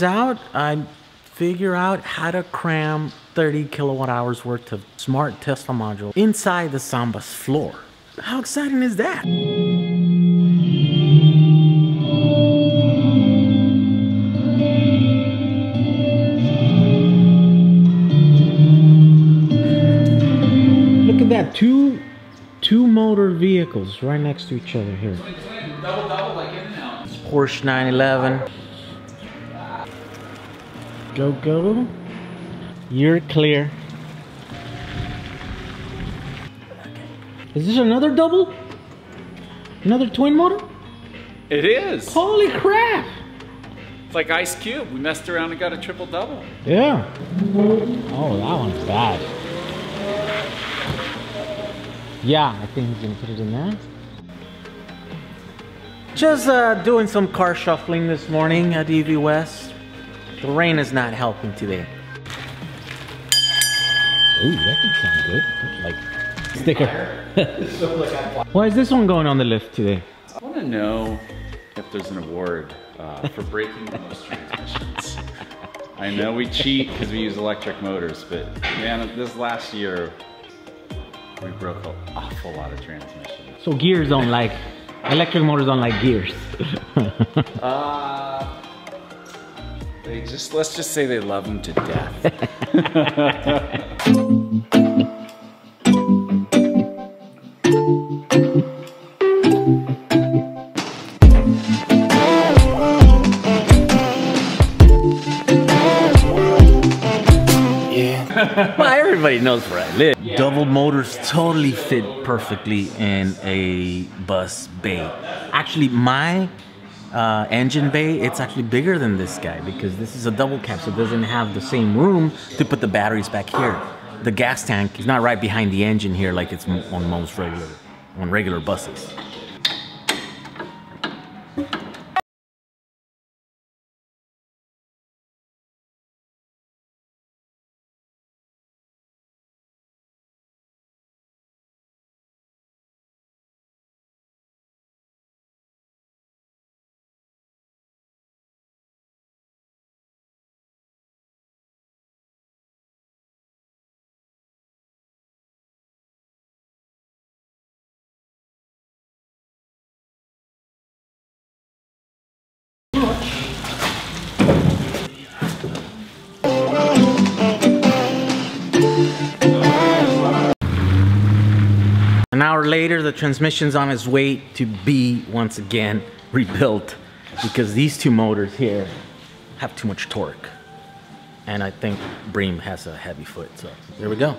happens out, I figure out how to cram 30 kilowatt hours worth of smart Tesla module inside the Samba's floor. How exciting is that? Look at that, two motor vehicles right next to each other here. It's Porsche 911. Go, go. You're clear. Is this another double? Another twin motor? It is. Holy crap. It's like Ice Cube. We messed around and got a triple double. Yeah. Oh, that one's bad. Yeah, I think he's gonna put it in there. Just doing some car shuffling this morning at EV West. The rain is not helping today. Ooh, that did sound good. It's like sticker. Why is this one going on the lift today? I want to know if there's an award for breaking the most transmissions. I know we cheat because we use electric motors, but man, this last year we broke an awful lot of transmissions. So gears don't like electric motors don't like gears. They just, let's just say they love them to death. Yeah. Well, everybody knows where I live. Yeah. Double motors totally fit perfectly in a bus bay. Actually, my engine bay, it's actually bigger than this guy because this is a double cab, so it doesn't have the same room to put the batteries back here. The gas tank is not right behind the engine here like it's on most regular, on regular buses. An hour later, the transmission's on its way to be once again rebuilt because these two motors here have too much torque. And I think Bream has a heavy foot, so there we go.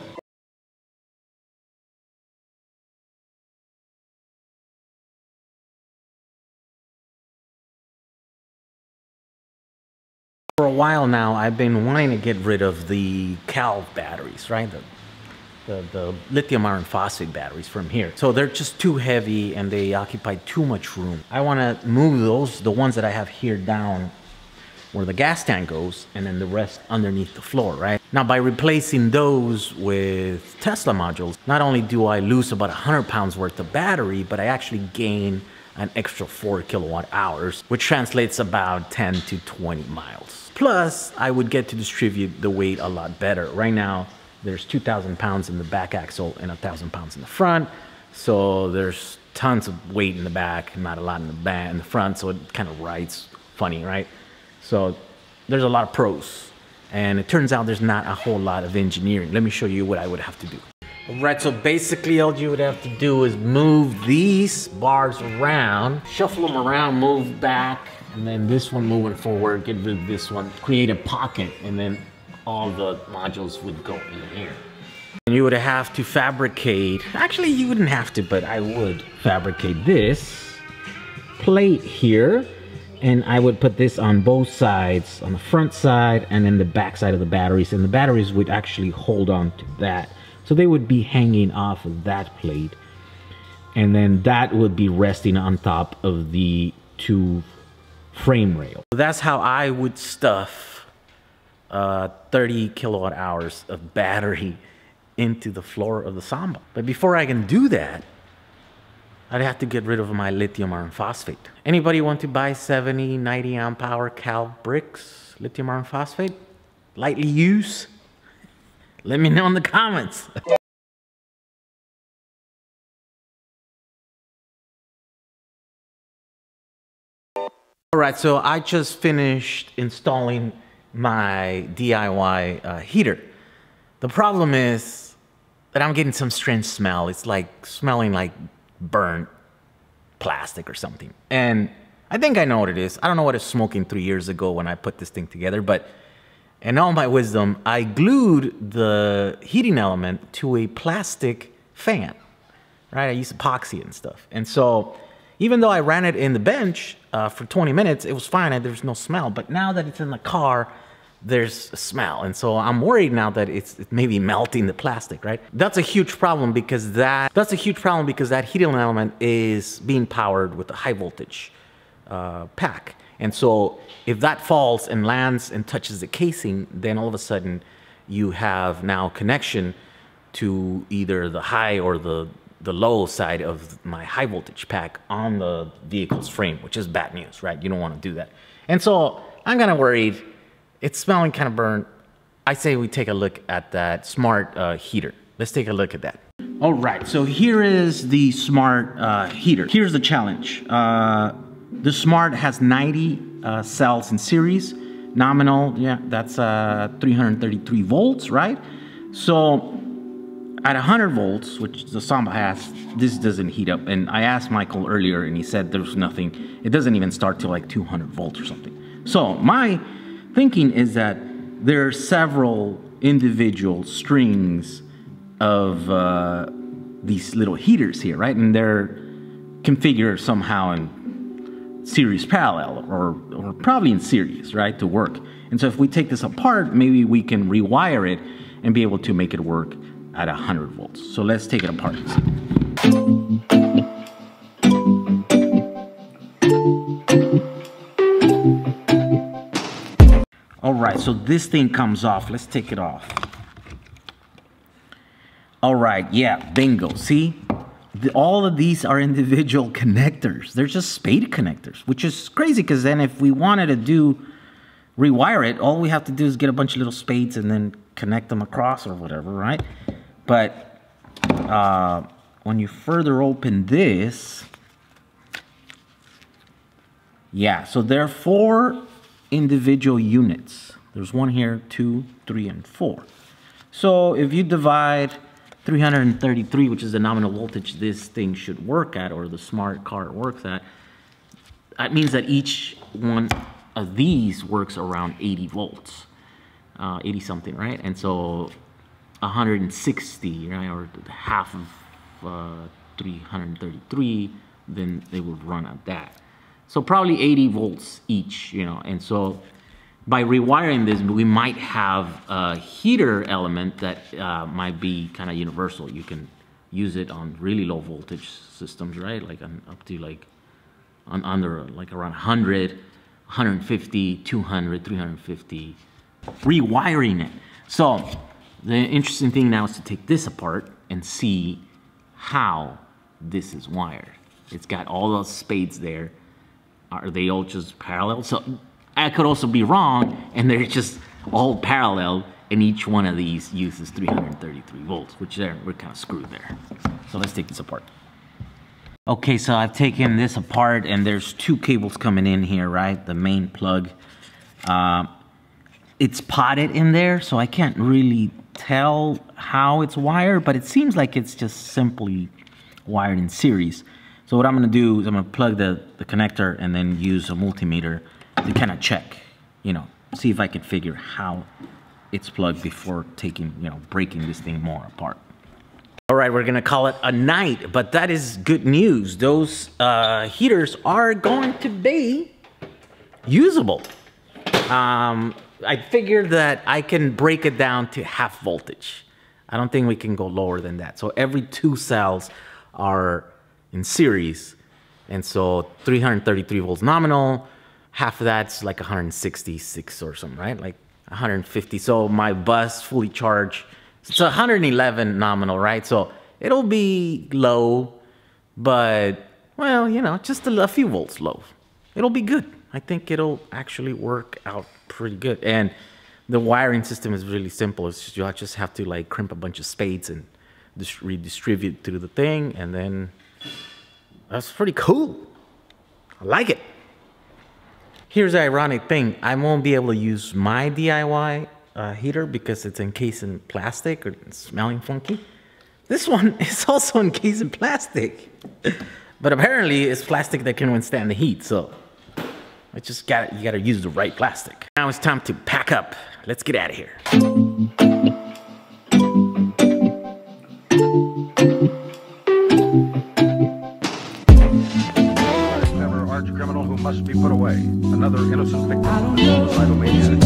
For a while now, I've been wanting to get rid of the Cal batteries, right? The lithium iron phosphate batteries from here. So they're just too heavy and they occupy too much room. I want to move those, the ones that I have here, down where the gas tank goes and then the rest underneath the floor, right? Now by replacing those with Tesla modules, not only do I lose about 100 pounds worth of battery, but I actually gain an extra 4 kilowatt hours, which translates about 10 to 20 miles. Plus, I would get to distribute the weight a lot better. Right now, there's 2,000 pounds in the back axle and 1,000 pounds in the front. So there's tons of weight in the back, not a lot in the back, in the front. So it kind of rides funny, right? So there's a lot of pros. And it turns out there's not a whole lot of engineering. Let me show you what I would have to do. All right, so basically all you would have to do is move these bars around, shuffle them around, move back, and then this one moving forward, get rid of this one, create a pocket, and then all the modules would go in here. And you would have to fabricate, actually you wouldn't have to, but I would fabricate this plate here, and I would put this on both sides, on the front side and then the back side of the batteries, and the batteries would actually hold on to that. So they would be hanging off of that plate, and then that would be resting on top of the two frame rails. So that's how I would stuff 30 kilowatt hours of battery into the floor of the Samba. But before I can do that, I'd have to get rid of my lithium iron phosphate. Anybody want to buy 70, 90 amp hour Cal bricks? is lithium iron phosphate lightly used? Let me know in the comments. All right, so I just finished installing my DIY heater. The problem is that I'm getting some strange smell. It's like smelling like burnt plastic or something. And I think I know what it is. I don't know what it was smoking 3 years ago when I put this thing together, but in all my wisdom, I glued the heating element to a plastic fan, right? I use epoxy and stuff. And so even though I ran it in the bench for 20 minutes, it was fine and there's no smell. But now that it's in the car, there's a smell. And so I'm worried now that it may be melting the plastic, right? That's a huge problem because that heating element is being powered with a high voltage pack. And so if that falls and lands and touches the casing, then all of a sudden you have now connection to either the high or the low side of my high voltage pack on the vehicle's frame, which is bad news, right? You don't want to do that. And so I'm kind of worried. It's smelling kind of burnt. I say we take a look at that smart heater. Let's take a look at that. All right, so here is the smart heater. Here's the challenge. The smart has 90 cells in series. Nominal, yeah, that's 333 volts, right? So, at 100 volts, which the Samba has, this doesn't heat up. And I asked Michael earlier and he said there's nothing. It doesn't even start till like 200 volts or something. So my thinking is that there are several individual strings of these little heaters here, right? And they're configured somehow in series parallel or probably in series, right, to work. And so if we take this apart, maybe we can rewire it and be able to make it work at 100 volts. So let's take it apart. All right, so this thing comes off. Let's take it off. All right, yeah, bingo. See, all of these are individual connectors. They're just spade connectors, which is crazy because then if we wanted to rewire it, all we have to do is get a bunch of little spades and then connect them across or whatever, right? But when you further open this, yeah, so there are four individual units. There's one here, 2, 3, and 4. So if you divide 333, which is the nominal voltage this thing should work at, or the smart car works at, that means that each one of these works around 80 volts, 80 something, right? And so 160, right, or half of 333, then they would run at that. So probably 80 volts each, you know. And so by rewiring this, we might have a heater element that might be kind of universal. You can use it on really low voltage systems, right? Like on, up to like on under like around 100, 150, 200, 350, rewiring it. So the interesting thing now is to take this apart and see how this is wired. It's got all those spades there. Are they all just parallel? So I could also be wrong and they're just all parallel and each one of these uses 333 volts, which we're kind of screwed there. So let's take this apart. Okay, so I've taken this apart and there's two cables coming in here, right? The main plug. It's potted in there, so I can't really tell how it's wired, but it seems like it's just simply wired in series. So what I'm gonna do is I'm gonna plug the connector and then use a multimeter to kind of check, you know, see if I can figure how it's plugged before taking, you know, breaking this thing more apart. All right, we're gonna call it a night, but that is good news. Those heaters are going to be usable. I figured that I can break it down to half voltage. I don't think we can go lower than that. So every two cells are in series. And so 333 volts nominal, half of that's like 166 or something, right? Like 150. So my bus fully charged, it's 111 nominal, right? So it'll be low, but well, you know, just a few volts low. It'll be good. I think it'll actually work out pretty good. And the wiring system is really simple. It's just, you just have to like crimp a bunch of spades and just redistribute through the thing, and then that's pretty cool. I like it. Here's the ironic thing. I won't be able to use my DIY heater because it's encased in plastic or smelling funky. This one is also encased in plastic, but apparently it's plastic that can withstand the heat. So I just you gotta use the right plastic. Now it's time to pack up. Let's get out of here. Be put away. Another innocent victim of